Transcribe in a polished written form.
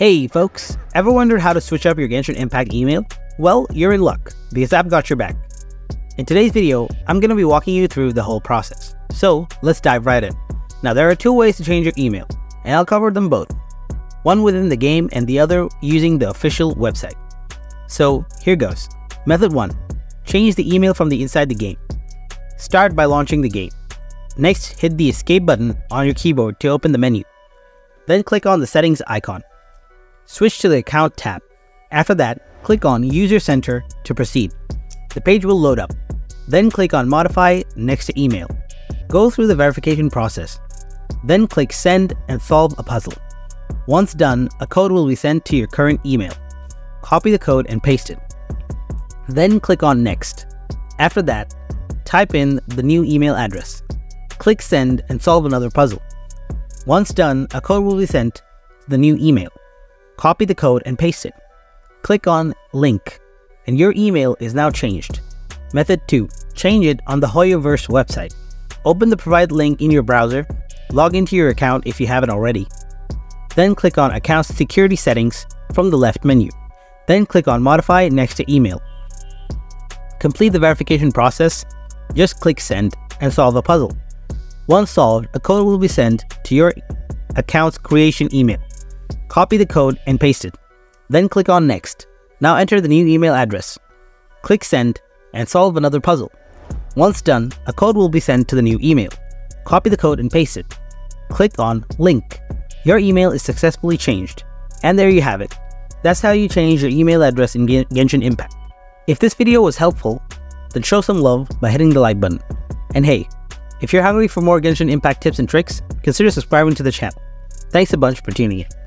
Hey folks, ever wondered how to switch up your Genshin Impact email? Well, you're in luck, because I've got your back. In today's video, I'm going to be walking you through the whole process. So let's dive right in. Now there are two ways to change your email, and I'll cover them both. One within the game and the other using the official website. So here goes. Method 1. Change the email from the inside the game. Start by launching the game. Next, hit the escape button on your keyboard to open the menu. Then click on the settings icon. Switch to the Account tab. After that, click on User Center to proceed. The page will load up. Then click on Modify next to Email. Go through the verification process. Then click Send and solve a puzzle. Once done, a code will be sent to your current email. Copy the code and paste it. Then click on Next. After that, type in the new email address. Click Send and solve another puzzle. Once done, a code will be sent to the new email. Copy the code and paste it. Click on Link, and your email is now changed. Method 2. Change it on the Hoyoverse website. Open the provided link in your browser, log into your account if you haven't already. Then click on Account Security Settings from the left menu. Then click on Modify next to Email. Complete the verification process, just click Send and solve a puzzle. Once solved, a code will be sent to your account's creation email. Copy the code and paste it. Then click on Next. Now enter the new email address. Click Send and solve another puzzle. Once done, a code will be sent to the new email. Copy the code and paste it. Click on Link. Your email is successfully changed. And there you have it. That's how you change your email address in Genshin Impact. If this video was helpful, then show some love by hitting the like button. And hey, if you're hungry for more Genshin Impact tips and tricks, consider subscribing to the channel. Thanks a bunch for tuning in.